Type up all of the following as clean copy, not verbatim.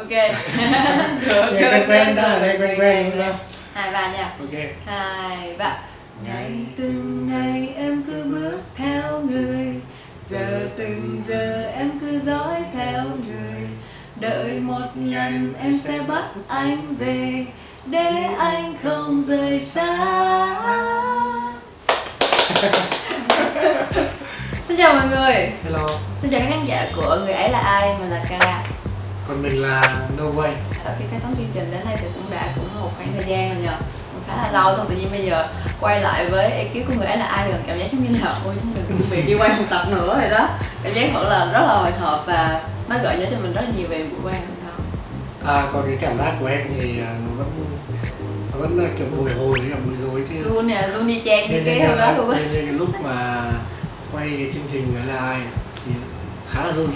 Ok. Được. Quen rồi. Hai bạn nha. Ok. Hai bạn. Ngày từng ngày em cứ bước theo người, giờ từng giờ em cứ dõi theo người. Đợi một lần em sẽ bắt anh về, để anh không rời xa. Xin chào mọi người. Hello. Xin chào các khán giả của Người Ấy Là Ai, mình là Cara. Còn mình là Noway. Sau khi phát sóng chương trình đến đây thì cũng đã một khoảng thời gian rồi nhờ, cũng khá là lâu, xong tự nhiên bây giờ quay lại với ekip của Người Ấy Là Ai rồi, cảm giác giống như là ôi chúng mình chuẩn bị đi quay một tập nữa rồi đó, cảm giác vẫn là rất là hồi hộp và nó gợi nhớ cho mình rất là nhiều về buổi quay. Còn cái cảm giác của em thì nó vẫn kiểu bồi hồi với cả bối rối chứ. Run nè, run đi chen cái kiểu đó luôn á. Nên cái lúc mà quay cái chương trình Người Ấy Là Ai thì khá là run.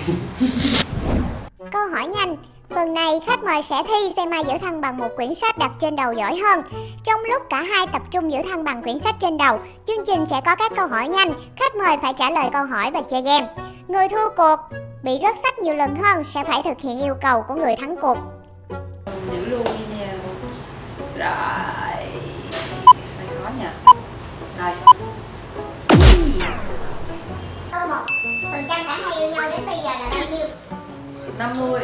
Câu hỏi nhanh. Phần này khách mời sẽ thi xem ai giữ thăng bằng một quyển sách đặt trên đầu giỏi hơn. Trong lúc cả hai tập trung giữ thăng bằng quyển sách trên đầu, chương trình sẽ có các câu hỏi nhanh, khách mời phải trả lời câu hỏi và chơi game. Người thua cuộc bị rớt sách nhiều lần hơn sẽ phải thực hiện yêu cầu của người thắng cuộc. Giữ luôn đi nha. Rồi. Phải khó nha. Rồi. 1% cả hai yêu nhau đến bây giờ là bao nhiêu? 50.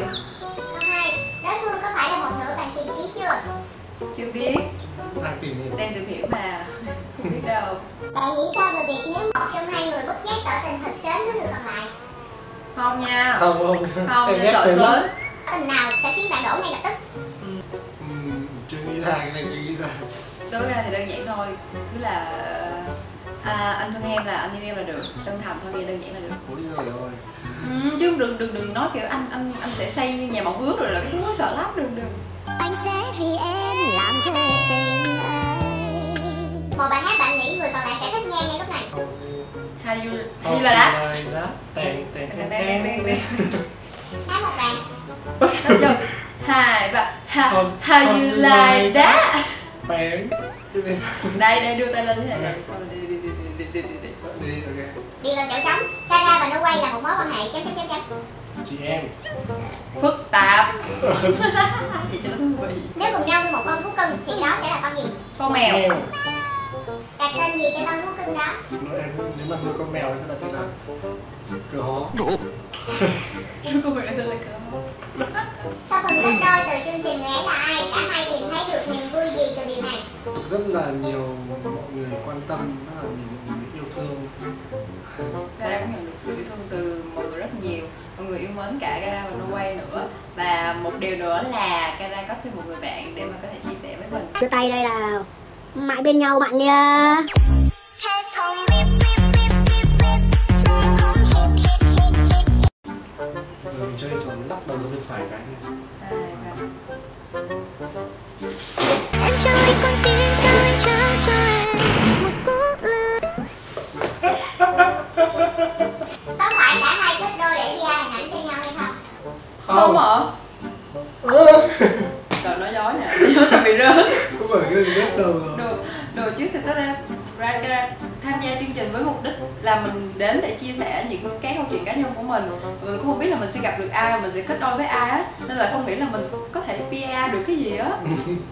Đối phương có phải là một nửa bạn tìm kiếm chưa? Chưa biết. Đang tìm hiểu mà. Không biết đâu. Bạn nghĩ sao về việc nếu một trong hai người bất giác tỏ tình thật sớm với người còn lại? Không nha. Không nên sợ sớm. Tình nào sẽ khiến bạn đổ ngay lập tức? Chưa nghĩ ra, cái này chưa nghĩ ra. Đối ra thì đơn giản thôi. Cứ là anh thương em là anh yêu em là được. Chân thành thôi, nghe đơn giản là được. Ôi trời ơi. Chứ đừng nói kiểu anh sẽ xây nhà mỏng bước rồi là cái thứ nó sợ lắm, đừng. Anh sẽ vì em làm thơ tình ơi. Một bài hát bạn nghĩ người còn lại sẽ thích nghe ngay lúc này. How you là đã. Hát một bài. Nói chung hai bạn. How you like that. Đây đưa tay lên thế này này. Đi vào chỗ trống. Cara và Noway là một mối quan hệ ... chị em phức tạp. Vậy cho nó thú vị. Nếu cùng nhau như một con thú cưng thì đó sẽ là con gì? Con mèo. Đặt tên gì cho con thú cưng đó? Nếu mà nuôi con mèo thì sẽ đặt tên là Cửa Hó. Con mèo đặt tên là Cửa Hó. Sau phần kết đôi từ chương trình Người Ấy Là Ai, cả hai tìm thấy được niềm vui gì từ điều này? Rất là nhiều mọi người quan tâm, rất là nhiều mọi người yêu thương. Cara cũng nhận được sự yêu thương từ mọi người rất nhiều. Mọi người yêu mến cả Cara và Noway nữa. Và một điều nữa là Cara có thêm một người bạn để mà có thể chia sẻ với mình. Đưa tay đây là mãi bên nhau bạn nha. Đừng chơi trò lắc đầu bên phải cái này. Em chơi con tim sao anh trao cho em một cú lừa. Có phải cả hai kết đôi để đi ăn hình ảnh cho nhau hay không? Không ạ. Trời nói dối nè, nói tao bị rớt. Có bởi cái rớt đầu rồi. Đồ chứ thì tao ra tham gia chương trình với mục đích là mình đến để chia sẻ những cái câu chuyện cá nhân của mình. Mình cũng không biết là mình sẽ gặp được ai, mình sẽ kết đôi với ai á, nên là không nghĩ là mình có thể PR được cái gì á.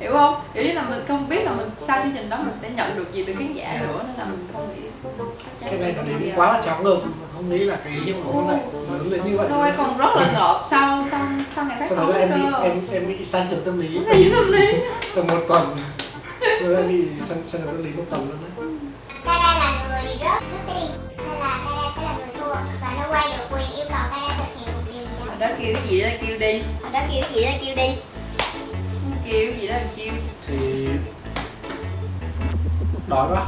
Hiểu không? Kiểu như là mình không biết là mình sau chương trình đó mình sẽ nhận được gì từ khán giả nữa, nên là mình không nghĩ. Cái này nó đến quá là trắng ngợp, không nghĩ là cái hiệu quả này lớn lên như vậy. Thôi còn rất là ngợp sau ngày phát sóng cơ. Em bị san trần tâm lý. San trần tâm lý. Tầm một tuần. Rồi em bị san trần tâm lý một tuần luôn đấy. Cara là người rớt trước tiên, nên là Cara sẽ là người thua. Và Noway được quyền yêu cầu Cara thực hiện một điều gì đó. Ở đó kêu gì đó kêu đi. Ở đó kêu gì đó kêu đi. Kêu gì đó kêu. Thì... đói quá.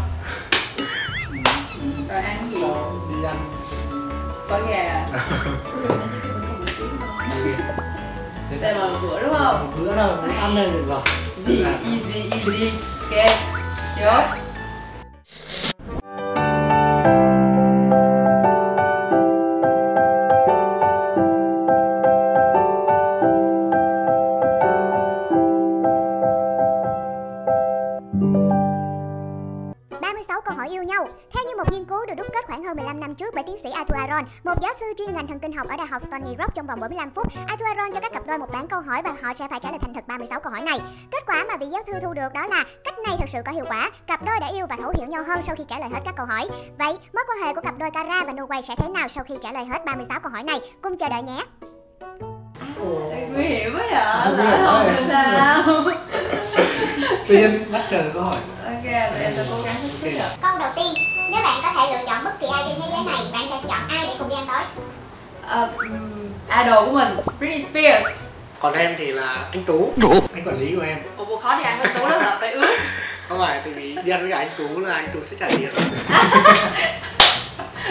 Rồi ăn gì? Đi ăn có gà. Đây là một bữa đúng không? Một bữa đâu, ăn lên được rồi. Gì? Easy. Ok, chốt. hơn 15 năm trước bởi tiến sĩ Arthur Aron, một giáo sư chuyên ngành thần kinh học ở Đại học Stony Brook. Trong vòng 45 phút, Arthur Aron cho các cặp đôi một bảng câu hỏi và họ sẽ phải trả lời thành thật 36 câu hỏi này. Kết quả mà vị giáo sư thu được đó là cách này thật sự có hiệu quả. Cặp đôi đã yêu và thấu hiểu nhau hơn sau khi trả lời hết các câu hỏi. Vậy, mối quan hệ của cặp đôi Cara và Noway sẽ thế nào sau khi trả lời hết 36 câu hỏi này? Cùng chờ đợi nhé. Nguy hiểm quá vậy, lại không được sao? Tiên bắt trừ câu hỏi. Ok, tụi em sẽ cố gắng hết sức. Câu đầu tiên, nếu bạn có thể lựa chọn bất kỳ ai trên thế giới này, bạn sẽ chọn ai để cùng đi ăn tối? Idol của mình, Britney Spears. Còn em thì là anh Tú, anh quản lý của em. Ủa, bộ khó thì ăn với Tú lắm hả? Phải ướt. Không phải, tại vì đi ăn với anh Tú là anh Tú sẽ trả tiền.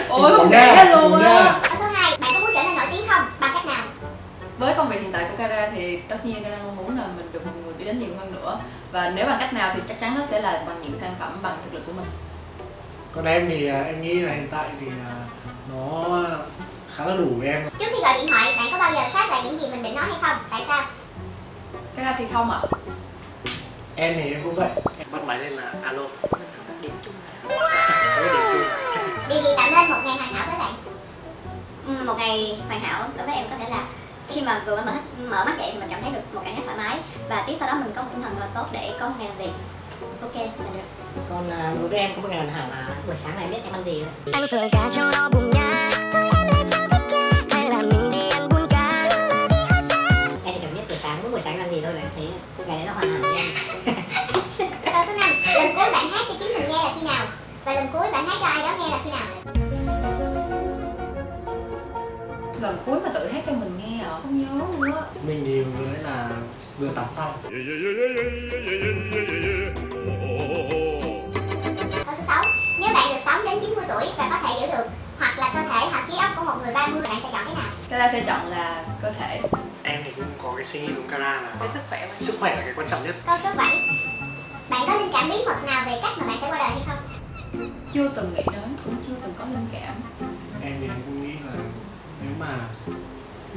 Ôi, không kể luôn á. Với công việc hiện tại của Cara thì tất nhiên Cara mong muốn là mình được mọi người biết đến nhiều hơn nữa. Và nếu bằng cách nào thì chắc chắn nó sẽ là bằng những sản phẩm, bằng thực lực của mình. Còn em thì em nghĩ là hiện tại thì nó khá là đủ với em. Trước khi gọi điện thoại, bạn có bao giờ soát lại những gì mình định nói hay không? Tại sao? Cara thì không ạ. Em thì em cũng vậy. Em bắt máy lên là alo. Điểm chung là... Wow. Điều gì tạo nên một ngày hoàn hảo với bạn? Một ngày hoàn hảo đối với em có thể là khi mà vừa mở mắt dậy thì mình cảm thấy được một cảm giác thoải mái và tiếp sau đó mình có một tinh thần rất tốt để có một ngày làm việc. Ok là được. Còn đối với em có một ngày hoàn hảo là buổi sáng này em biết em ăn gì nữa. Anh thường cá cho nó bùng nha. Thôi em lại chẳng thích cá. Hay là mình đi ăn bún cá. Đi hát xa. Em thì chẳng biết buổi sáng làm gì đâu là em thấy cuộc ngày đấy nó hoàn hảo. Câu số 5, lần cuối bạn hát cho chính mình nghe là khi nào? Và lần cuối bạn hát cho ai đó nghe là khi nào? Lần cuối mà tự hát cho mình nghe hả? Không nhớ luôn á. Mình thì mới là vừa tắm xong. Câu số 6. Nếu bạn được sống đến 90 tuổi và có thể giữ được hoặc là cơ thể hoặc trí óc của một người 30, bạn sẽ chọn cái nào? Cara sẽ chọn là cơ thể. Em thì cũng có cái suy nghĩ đúng Cara là cái sức khỏe. Sức khỏe là cái quan trọng nhất. Câu số 7. Bạn có linh cảm bí mật nào về cách mà bạn sẽ qua đời hay không? Chưa từng nghĩ đến, cũng chưa từng có linh cảm. Em thì cũng nghĩ là nếu mà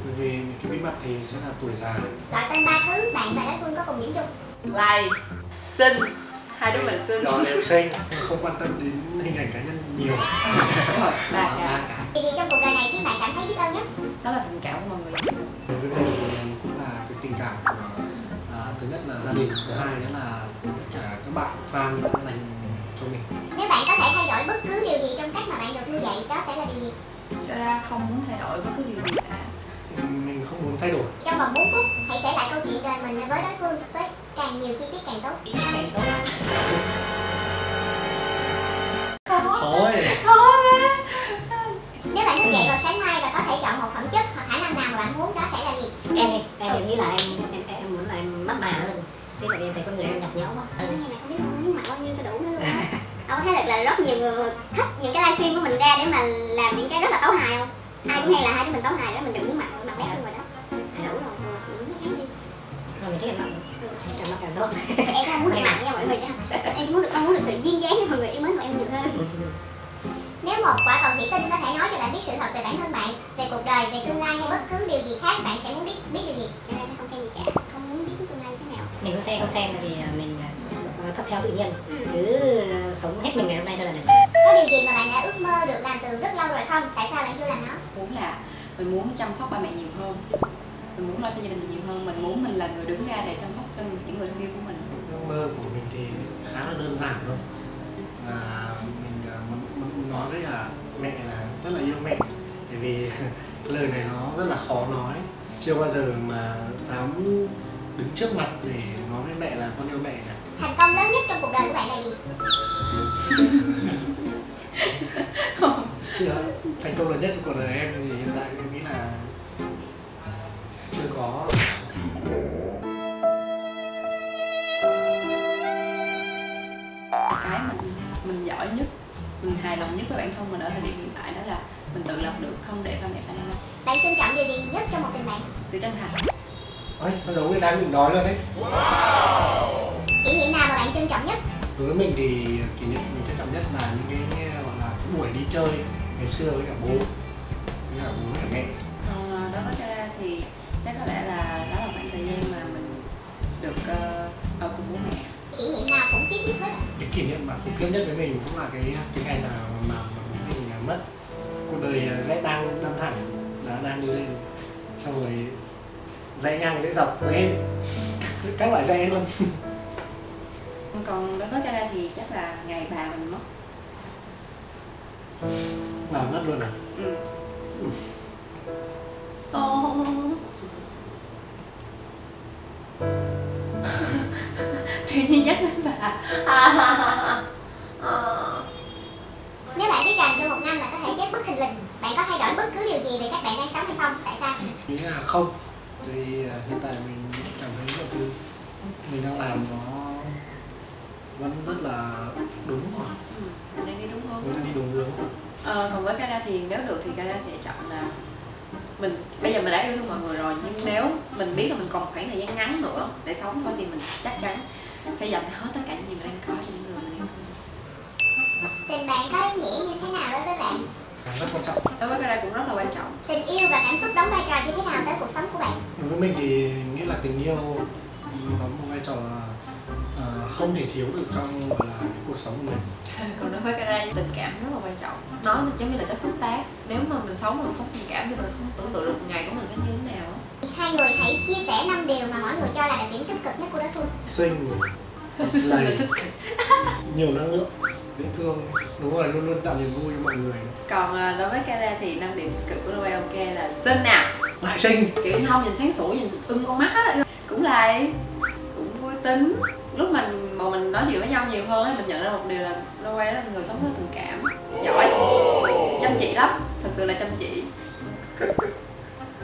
bởi vì cái bí mật thì sẽ là tuổi già. Gọi tên 3 thứ bạn và đối phương có cùng điểm chung. Lầy, xinh, hai đứa mình xinh. Đó đều xinh, không quan tâm đến hình ảnh cá nhân nhiều. Ba cái. Điều gì trong cuộc đời này khiến bạn cảm thấy biết ơn nhất? Đó là tình cảm của mọi người. Đối với mình cũng là cái tình cảm của, thứ nhất là gia đình, thứ hai nữa là tất cả các bạn fan đã dành cho mình. Nếu bạn có thể thay đổi bất cứ điều gì trong cách mà bạn được nuôi dạy, đó sẽ là điều gì? Cara không muốn thay đổi bất cứ điều gì cả. Mình không muốn thay đổi. Trong vòng 4 phút, hãy kể lại câu chuyện đời mình với đối phương với càng nhiều chi tiết càng tốt. Càng tốt. Khó quá. Nếu bạn thức dậy vào sáng mai và có thể chọn một phẩm chất hoặc khả năng nào mà bạn muốn, đó sẽ là gì? Em đi. Em nghĩ là em muốn là em mắc mà hơn. Chứ tại em thấy con người em nhạt nhẽo quá. Cái này không biết không mặc bao nhiêu cho đủ nữa luôn. Ông có thấy được là rất nhiều người thích những cái livestream của mình ra để mà làm những cái rất là tấu hài không? Ai cũng hay là hai đứa mình tấu hài đó, mình đừng muốn mặc lép luôn rồi đó. Thay đổi rồi, mình cứ đi. Rồi mình thấy là trời mặc càng tốt. Em không muốn bị mặc nha mọi người nha. Em muốn được sự duyên dáng cho mọi người yêu mến của em nhiều hơn. Nếu một quả cầu thủy tinh có thể nói cho bạn biết sự thật về bản thân bạn, về cuộc đời, về tương lai hay bất cứ điều gì khác, bạn sẽ muốn biết điều gì? Em sẽ không xem gì cả, không muốn biết tương lai như thế nào. Mình cũng sẽ không xem tại vì mình thấp theo tự nhiên, cứ sống hết mình ngày hôm nay thôi là được. Có điều gì mà bạn đã ước mơ được làm từ rất lâu rồi không? Tại sao bạn chưa làm nó? Muốn là mình muốn chăm sóc ba mẹ nhiều hơn, mình muốn lo cho gia đình nhiều hơn, mình muốn mình là người đứng ra để chăm sóc cho những người thân yêu của mình. Ước mơ của mình thì khá là đơn giản thôi, là mình muốn nói với là mẹ là rất là yêu mẹ, bởi vì lời này nó rất là khó nói, chưa bao giờ mà dám đứng trước mặt để nói với mẹ là con yêu mẹ này. Thành công lớn nhất trong cuộc đời của bạn là gì? Chưa, thành công lớn nhất trong cuộc đời em thì hiện tại em nghĩ là chưa có. Cái mình giỏi nhất, mình hài lòng nhất với bản thân mình ở thời điểm hiện tại đó là mình tự lập được, không để ba mẹ phải lo. Bạn trân trọng điều gì nhất trong một tình bạn? Sự chân thành. Ôi, bây giờ người ta cũng nói luôn đấy. Wow. Kỷ niệm nào mà bạn trân trọng nhất? Đối với mình thì kỷ niệm mình trân trọng nhất là những cái gọi là cái buổi đi chơi ngày xưa với cả bố, với cả mẹ. Còn đối với Cara thì chắc có lẽ là đó là khoảng thời gian mà mình được ở cùng bố mẹ. Kỷ niệm nào khủng khiếp nhất với bạn? Cái kỷ niệm mà khủng khiếp nhất với mình cũng là cái ngày nào mà mình mất. người dãy đang thẳng là đang đi lên, xong rồi dãy ngang dãy dọc với các loại dãy luôn. Còn đối với Cara thì chắc là ngày bà mình mất. Bà mất luôn à? Ừ. Oh. Tự nhiên nhắc đến bà. Nếu bạn biết rằng trong một năm bạn có thể chép bức hình lình, bạn có thay đổi bất cứ điều gì về các bạn đang sống hay không? Tại sao? Nghĩ là không. Vì hiện tại mình cảm thấy là mình đang làm nó vẫn rất là đúng rồi. Mình đang đi đúng hướng. Mình đang đi đúng hướng. Còn với Cara thì nếu được thì Cara sẽ chọn là mình bây giờ mình đã yêu thương mọi người rồi, nhưng nếu mình biết là mình còn khoảng thời gian ngắn nữa để sống thôi thì mình chắc chắn sẽ dành hết tất cả những gì mình đang có cho những người mình yêu thương. Tình bạn có ý nghĩa như thế nào đối với bạn? Rất quan trọng. Đối với Cara cũng rất là quan trọng. Tình yêu và cảm xúc đóng vai trò như thế nào tới cuộc sống của bạn? Đối với mình thì nghĩa là tình yêu đóng một vai trò không thể thiếu được trong gọi là cuộc sống của mình. Còn đối với Cara, tình cảm rất là quan trọng. Nó giống như là chất xúc tác. Nếu mà mình sống mà mình không tình cảm thì mình không tưởng tượng được ngày của mình sẽ như thế nào. Hai người hãy chia sẻ 5 điều mà mỗi người cho là đặc điểm tích cực nhất của đối phương. Xinh, lành, nhiều năng lượng, dễ thương, đúng rồi, luôn luôn tạo niềm vui cho mọi người. Còn đối với Cara thì 5 điểm tích cực của Noway ok là xinh nè, lại xinh, kiểu không nhìn sáng sủa, nhìn ưng con mắt á, cũng lại tính. Lúc mà mình nói chuyện với nhau nhiều hơn ấy, mình nhận ra một điều là Noway là người sống rất tình cảm, giỏi, chăm chỉ lắm, thật sự là chăm chỉ.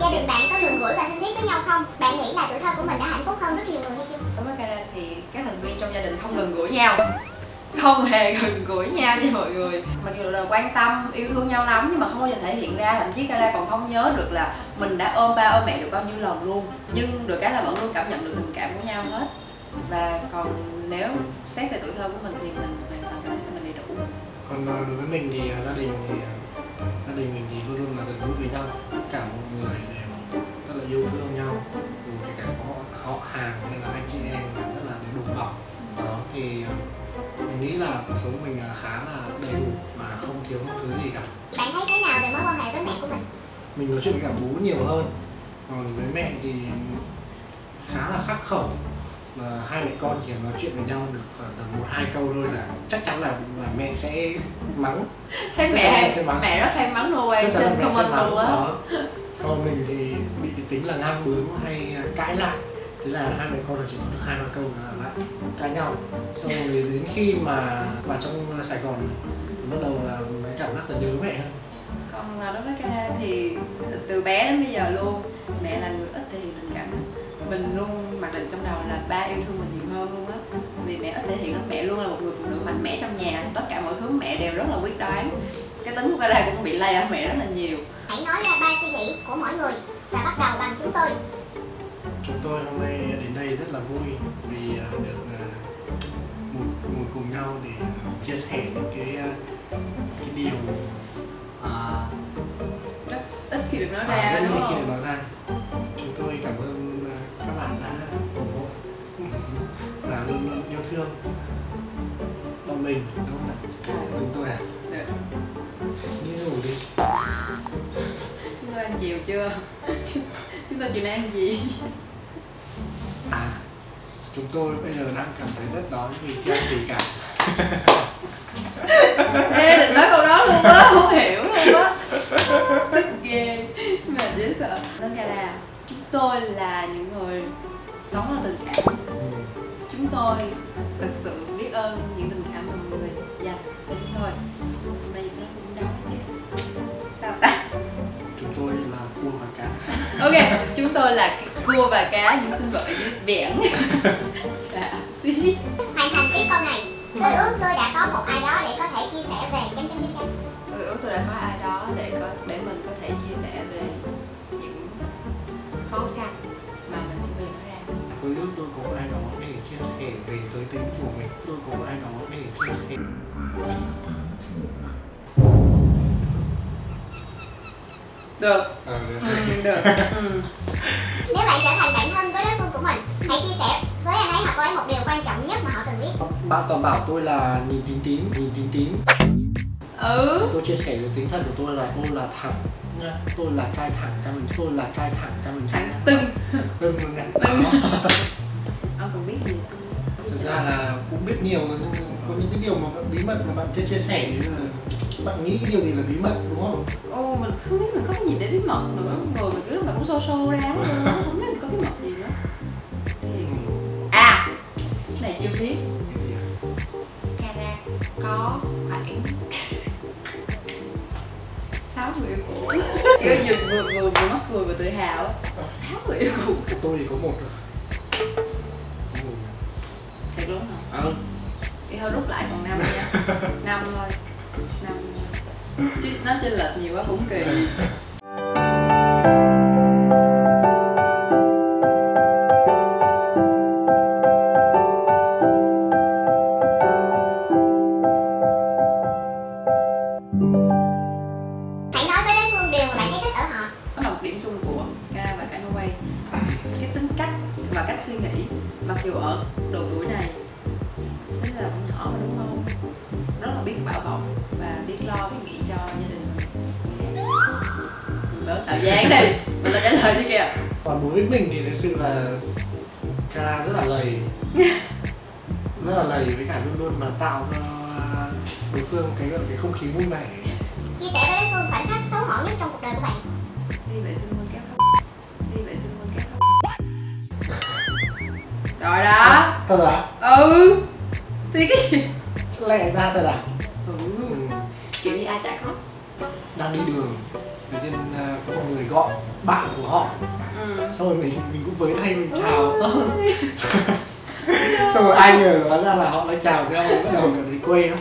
Gia đình bạn có gần gũi và thân thiết với nhau không? Bạn nghĩ là tuổi thơ của mình đã hạnh phúc hơn rất nhiều người hay chưa? Đối với Cara thì các thành viên trong gia đình không gần gũi nhau, không hề gần gũi nhau với mọi người, mặc dù là quan tâm, yêu thương nhau lắm nhưng mà không bao giờ thể hiện ra. Thậm chí Cara còn không nhớ được là mình đã ôm ba ôm mẹ được bao nhiêu lần luôn, nhưng được cái là vẫn luôn cảm nhận được tình cảm của nhau hết. Và còn nếu xét về tuổi thơ của mình thì mình hoàn toàn cảm thấy mình đầy đủ. Còn đối với mình thì gia đình mình thì luôn luôn là gần gũi với nhau, tất cả mọi người đều rất là yêu thương nhau, kể cả họ hàng hay là anh chị em rất là đầy đủ bọc. Đó thì mình nghĩ là cuộc sống mình khá là đầy đủ mà không thiếu một thứ gì cả. Bạn thấy thế nào về mối quan hệ với mẹ của mình? Mình nói chuyện với cả bố nhiều hơn, còn với mẹ thì khá là khắc khẩu. Mà hai mẹ con chỉ nói chuyện với nhau được khoảng tầm 1-2 câu thôi là chắc chắn là mẹ sẽ mắng. Thế mẹ rất hay mắng Noway trên comment luôn á. Sau mình thì bị cái tính là ngang bướng hay cãi lại, thế là hai mẹ con là chỉ nói được 2-3 câu là lại cãi nhau. Xong rồi đến khi mà vào trong Sài Gòn bắt đầu là mới cảm giác là nhớ mẹ hơn. Còn đối với Cara thì từ bé đến bây giờ luôn, mẹ là người ít thể hiện tình cảm. Mình luôn mặc định trong đầu là ba yêu thương mình nhiều hơn luôn á. Vì mẹ ít thể hiện lắm, mẹ luôn là một người phụ nữ mạnh mẽ trong nhà. Tất cả mọi thứ mẹ đều rất là quyết đoán. Cái tính của Cara cũng bị lay ở mẹ rất là nhiều. Hãy nói ra 3 suy nghĩ của mỗi người và bắt đầu bằng chúng tôi. Chúng tôi hôm nay đến đây rất là vui vì được ngồi cùng nhau để chia sẻ những cái điều rất ít khi được nói ra, rất ít khi được nói ra. Chúng tôi cảm ơn các bạn đã ủng hộ, là luôn luôn yêu thương bọn mình, đúng không ạ? Chúng tôi à? Được. Đi ngủ đi. Chúng tôi ăn chiều chưa? Chúng tôi chiều nay ăn gì? À, chúng tôi bây giờ đang cảm thấy rất đói vì chưa ăn gì cả. Ê, định nói câu đó luôn á, không hiểu luôn á. Tức ghê, mà dễ sợ. Nên là chúng tôi là những người sống là tình cảm. Chúng tôi thật sự biết ơn những tình cảm mà mọi người dành cho chúng tôi. Mà gì cũng đâu chứ. Sao ta? Chúng tôi là cua và cá. Ok, chúng tôi là cua và cá, những sinh vật ở dưới biển. Dạ, xí. Hoàn thành tiếp câu này. Tôi ước tôi đã có một ai đó để có thể chia sẻ về chấm. Tôi ước tôi đã có ai đó để mình có thể chia sẻ về khó khăn mà mình chưa bao giờ nói ra. Tôi ước tôi có ai đó để chia sẻ về giới tính của mình. Tôi có ai đó để chia sẻ. Được. Được. Nếu bạn trở thành bạn thân với đối phương của mình, hãy chia sẻ với anh ấy hoặc cô ấy một điều quan trọng nhất mà họ cần biết. Bạn toàn bảo tôi là nhìn tím tím. Tôi chia sẻ với tính thật của tôi là thẳng, tôi là trai thẳng cho mình, thẳng từng ngắn. Ông còn biết gì không? Thực ra là cũng biết nhiều rồi, có những cái điều mà bí mật mà bạn chưa chia sẻ. Bạn nghĩ cái điều gì là bí mật đúng không? Ồ, mình không biết mình có cái gì để bí mật nữa. Người mình cứ là cũng so ra thôi, không biết mình có bí mật gì nữa. Thì... à, cái này chưa biết. Cara có khoảng 6 người yêu cũ. Kiểu vừa mắc cười và tự hào. 6 người yêu cũ. Tôi thì có một rồi. Thật luôn hả? Ừ. Thì thôi rút lại còn 5 nha. 5 thôi. 5 chứ nó chênh lệch nhiều quá cũng kỳ. Còn đối với mình thì thực sự là Cara rất là lầy. Rất là lầy, với cả luôn luôn mà tạo cho đối phương cái không khí vui vẻ. Chia sẻ với đối phương khoảnh khắc xấu hổ nhất trong cuộc đời của bạn. Đi vệ sinh luôn kéo không? Rồi đó. Thật hả? Ừ. Thì cái gì? Lẹ ra thật hả? Ừ. Kiểu như ai chả khóc. Đang đi đường tự nhiên có một người gọi bạn của họ. Xong rồi mình cũng với thay mình chào. Xong rồi ai ngờ hóa ra là họ đã chào nhau rồi, bắt đầu là người quê đó.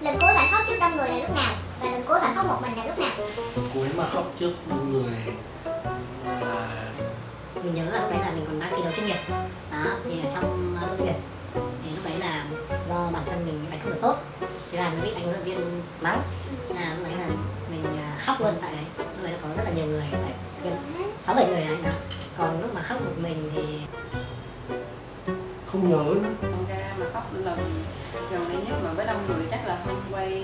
Lần cuối bạn khóc trước đông người là lúc nào? Và lần cuối bạn khóc một mình là lúc nào? Lần cuối mà khóc trước đông người là... mình nhớ là lúc đấy là mình còn đang thi đấu chuyên nghiệp. Đó, thì ở trong đội tuyển thì lúc đấy là do bản thân mình đánh không được tốt. Thế là mình bị anh huấn luyện viên mắng. Lúc đấy là mình khóc luôn tại đấy. Lúc đấy là có rất là nhiều người, 6-7 người đấy. Còn lúc mà khóc một mình thì... không nhớ nữa. Con Cara mà khóc lần gần đây nhất mà với đông người chắc là không quay.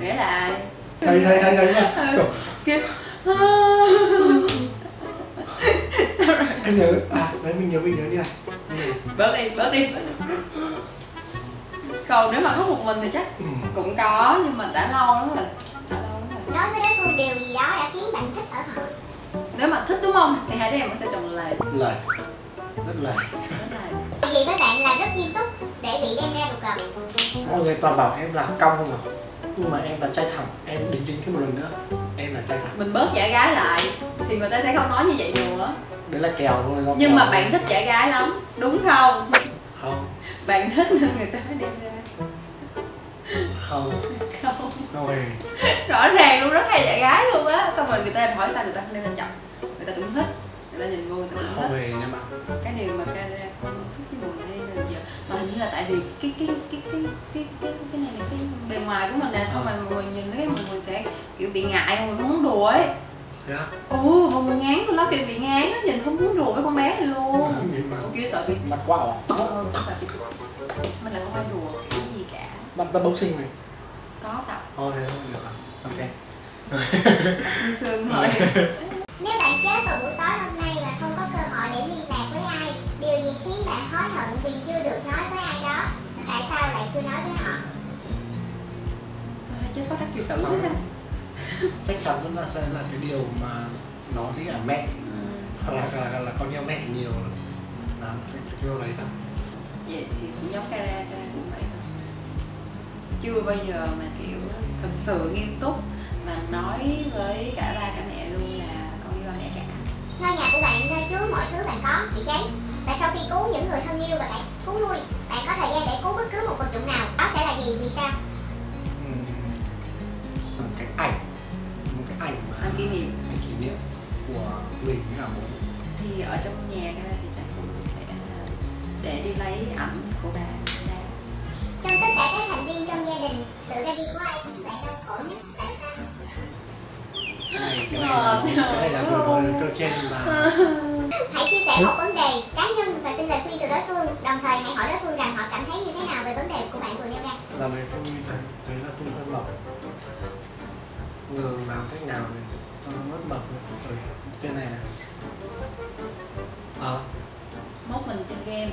Nghĩa là ai? Thấy mà. Kêu... sao rồi? Em nhớ, đấy mình nhớ như này. Bớt đi. Còn nếu mà có một mình thì chắc cũng có, nhưng mà đã lâu lắm rồi. Nói với đối phương điều gì đó đã khiến bạn thích ở họ. Nếu mà thích đúng không? Thì hai đứa em sẽ chọn lời. Rất lời. Điều gì với bạn là rất nghiêm túc để bị đem ra được cờ? Mọi người toàn bảo em là cong không à? Nhưng mà em là trai thẳng, em đính chính thêm một lần nữa. Em là trai thẳng. Mình bớt giả gái lại thì người ta sẽ không nói như vậy nữa. Đấy là kèo thôi không? Nhưng mà bạn thích giả gái lắm, đúng không? Không. Bạn thích nên người ta đem ra. Không. Rõ ràng luôn, rất hay dạy gái luôn á. Xong rồi người ta hỏi sao người ta không đem ra chọc. Người ta tưởng thích, người ta nhìn vô người ta tưởng thích. Cái điều mà Cara không thích cái mùi này bây giờ. Mà hình như là tại vì cái này là cái bề ngoài của mình nè. Xong rồi mọi người nhìn thấy mọi người sẽ kiểu bị ngại, mọi người không muốn đùa ấy. Mọi người ngán tôi lắm, kiểu bị ngán á, nhìn không muốn đùa với con bé này luôn. Tôi kiểu sợ bị mặt quá ỏ. Mình là không ai đùa kiểu gì cả. Bạn tập boxing này? Có tập. Thôi thì không được. Ok. Sương thôi. Nếu bạn chết vào buổi tối hôm nay và không có cơ hội để liên lạc với ai, điều gì khiến bạn hối hận vì chưa được nói với ai đó? Tại sao lại chưa nói với họ? Sao hay chết có đắc kiều tử thế sao? Chắc chắn cũng là sẽ là cái điều mà nói với cả mẹ, hoặc là con yêu mẹ nhiều là cái điều đấy thôi. Vậy thì cũng giống Cara cũng vậy thôi. Chưa bao giờ mà kiểu thật sự nghiêm túc mà nói với cả ba cả mẹ luôn là con yêu mẹ cả. Ngôi nhà của bạn nơi chứa mọi thứ bạn có bị cháy, và sau khi cứu những người thân yêu và bạn cứu nuôi, bạn có thời gian để cứu bất cứ một vật dụng nào. Đó sẽ là gì, vì sao? Một cái ảnh kỷ niệm của mình với cả bố. Thì ở trong nhà Cara thì chắc cũng sẽ để đi lấy ảnh của bà. Trong tất cả các thành viên trong gia đình, sự ra đi của ai thì bạn đau khổ nhất, tại sao? Cái này là vừa rồi câu trên là hãy chia sẻ một vấn đề cá nhân và xin lời khuyên từ đối phương, đồng thời hãy hỏi đối phương rằng họ cảm thấy như thế nào về vấn đề của bạn vừa nêu ra. ngường vào cách nào thì nó bật được. Cái này nè. Mốt mình chơi game,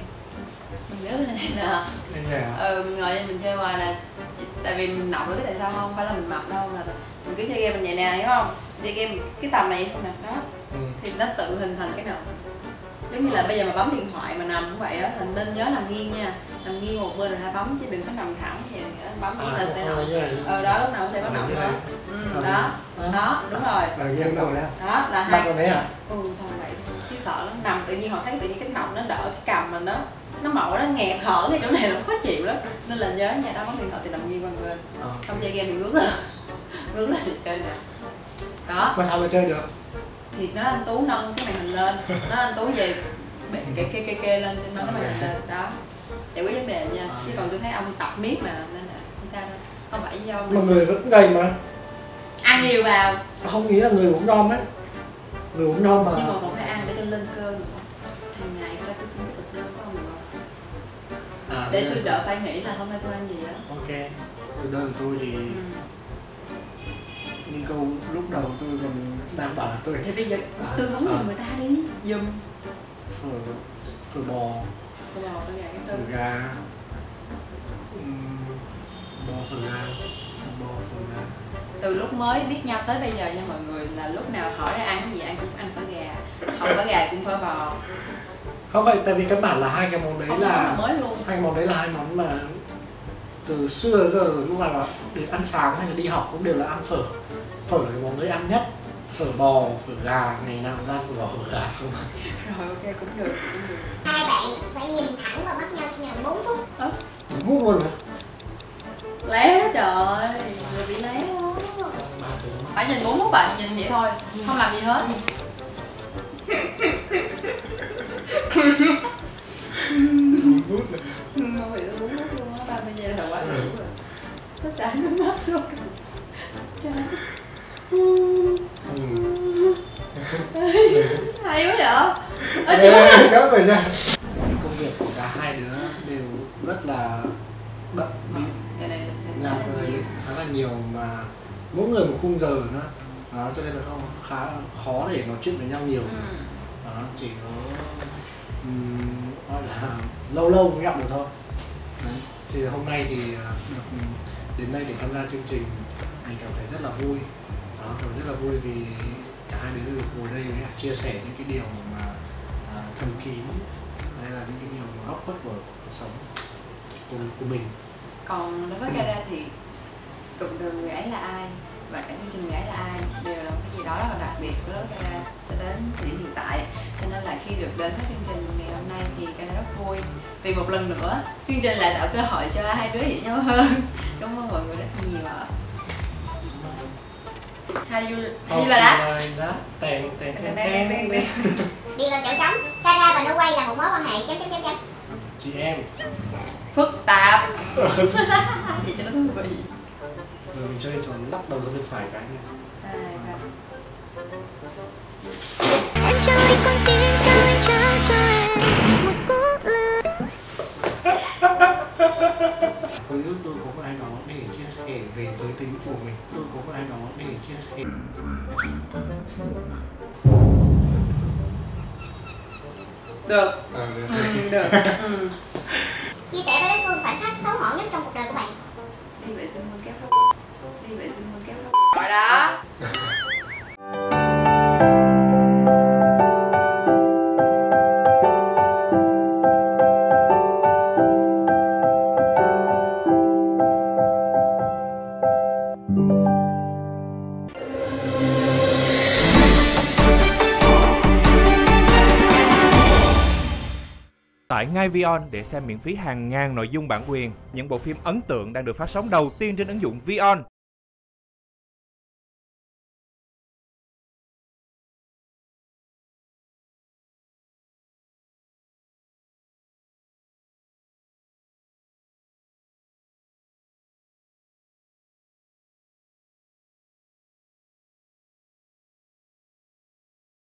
mình nhớ thế này nè. Mình ngồi mình chơi hoài nè. Tại vì mình nọng, biết tại sao không? Phải là mình mập đâu, là mình cứ chơi game mình vậy nè, hiểu không? Chơi game cái tầm này không nè, đó. Thì nó tự hình thành cái nọng. Giống như là bây giờ mà bấm điện thoại mà nằm cũng vậy đó, mình nên nhớ nằm nghiêng nha. Nằm nghiêng một bên rồi ta bấm, chứ đừng có nằm thẳng vậy, bấm nghiêng là sẽ nọng. Đó, lúc nào cũng sẽ có nọng thôi. Đó, đúng rồi. Đó, là hai. Thôi vậy, chứ sợ lắm. Nằm tự nhiên họ thấy tự nhiên cái nọng nó đỡ cái cằm mình đó. Nó mỏi, nó nghẹt thở ngay chỗ này là khó chịu lắm. Nên là nhớ nha, đó bấm điện thoại thì nằm nghiêng qua bên. Không chơi game thì ngước lên. Ngước lên thì chơi nè. Đó. Mà sao mà chơi được? Thì nó anh Tú nâng cái màn hình lên, nó anh Tú về kê lên trên nó cái màn hình lên đó, giải quyết vấn đề nha. Chứ còn tôi thấy ông tập miết mà, nên là không sao đâu, không phải do mình. Mà người vẫn gầy mà, ăn nhiều vào. Không nghĩ là người cũng đom á, người cũng đom mà. Nhưng mà còn phải ăn để cho lên cơ nữa. Hàng ngày cho tôi xin cái thực đơn của ông được không? Để tôi đỡ phải nghĩ là hôm nay tôi ăn gì á. Ok, thực đơn tôi thì. Nhưng câu lúc đầu tôi còn đang bảo là tôi thế bây giờ tư vấn cho người ta đi dùm phở bò phở gà. Từ lúc mới biết nhau tới bây giờ nha mọi người, là lúc nào hỏi ra ăn cái gì ăn cũng ăn phở gà, không phở gà cũng phở bò. Không phải, tại vì căn bản là hai cái món đấy không là mới luôn. Hai món đấy là hai món mà từ xưa giờ lúc nào để ăn sáng hay là đi học cũng đều là ăn phở. Phở là cái món dễ ăn nhất. Phở bò, phở gà, ngày nào ra phở bò, phở gà không? Rồi ok, cũng được, cũng được. Hai bạn phải nhìn thẳng vào mắt nhau trong vòng 4 phút. 4 phút luôn hả? Lé đó trời, người bị lé đó. Phải nhìn 4 phút bạn, nhìn vậy thôi, không làm gì hết. Chán nó mất luôn. Chán. Hay quá vậy? Đó rồi nha. Công việc của cả hai đứa đều rất là bận bịu. Làm người khá là nhiều mà mỗi người một khung giờ nữa. Đó, cho nên là không khá là khó để nói chuyện với nhau nhiều. Đó, chỉ có gọi là lâu lâu mới gặp được thôi. Đấy. Thì hôm nay thì được đến đây để tham gia chương trình, mình cảm thấy rất là vui. Đó, cảm thấy rất là vui vì cả hai đứa được ngồi đây để chia sẻ những cái điều mà thầm kín hay là những cái điều góc khuất của cuộc sống của mình. Còn đối với Cara thì cộng đồng người ấy là ai và cả chương trình người ấy là ai đều là một cái gì đó rất là đặc biệt với Cara cho đến thời điểm hiện tại. Cho nên là khi được đến với chương trình ngày hôm nay thì Cara rất vui vì một lần nữa chương trình lại tạo cơ hội cho hai đứa hiểu nhau hơn. Cảm ơn mọi người rất nhiều ạ. How you like that? Đi vào chỗ trống. Cara và Noway là một mối quan hệ ... chị em phức tạp. Thì cho nó thú vị. Rồi mình chơi trò lắc đầu ra bên phải cái này. Em cho anh con tim, sao anh trao cho em một cú lừa. Hồi trước tôi có ai đó để chia sẻ về giới tính của mình. Tôi có ai đó để chia sẻ. Được. Được. Chia sẻ với đối phương khoảnh khắc xấu hổ nhất trong cuộc đời của bạn. Đi vệ sinh hơn kéo râu. Đi vệ sinh hơn kéo râu. Rồi đó. Tải ngay VON để xem miễn phí hàng ngàn nội dung bản quyền, những bộ phim ấn tượng đang được phát sóng đầu tiên trên ứng dụng VON.